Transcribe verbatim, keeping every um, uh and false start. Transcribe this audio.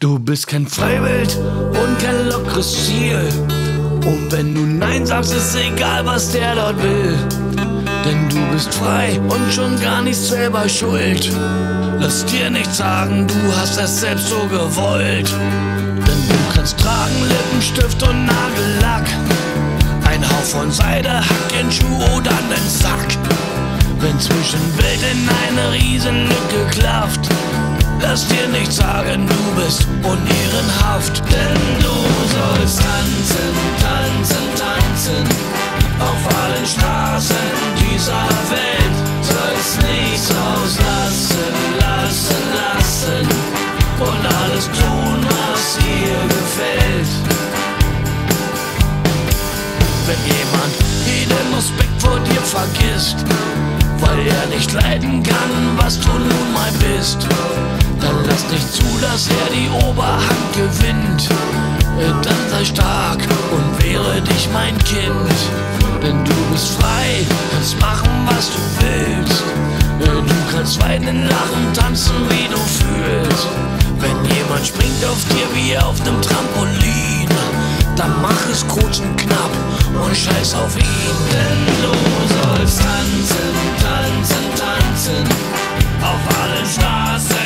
Du bist kein Freiwild und kein lockeres Ziel. Und wenn du Nein sagst, ist egal, was der dort will. Denn du bist frei und schon gar nicht selber schuld. Lass dir nicht sagen, du hast es selbst so gewollt. Denn du kannst tragen Lippenstift und Nagellack, ein Hauch von Seide, Hack in Schuh oder einen Sack. Wenn zwischen Bild in eine Riesenlücke klafft, lass dir nicht sagen, du bist unehrenhaft. Denn du sollst tanzen, tanzen, tanzen auf allen Straßen dieser Welt. Sollst nichts auslassen, lassen, lassen und alles tun, was dir gefällt. Wenn jemand jeden Respekt vor dir vergisst, weil er nicht leiden kann, was du nun mal bist, dann lass nicht zu, dass er die Oberhand gewinnt. Dann sei stark und wehre dich, mein Kind. Denn du bist frei, kannst machen, was du willst. Du kannst weinen, lachen, tanzen, wie du fühlst. Wenn jemand springt auf dir wie auf nem Trampolin, dann mach es kurz und knapp und scheiß auf ihn. Denn du sollst tanzen, tanzen, tanzen auf allen Straßen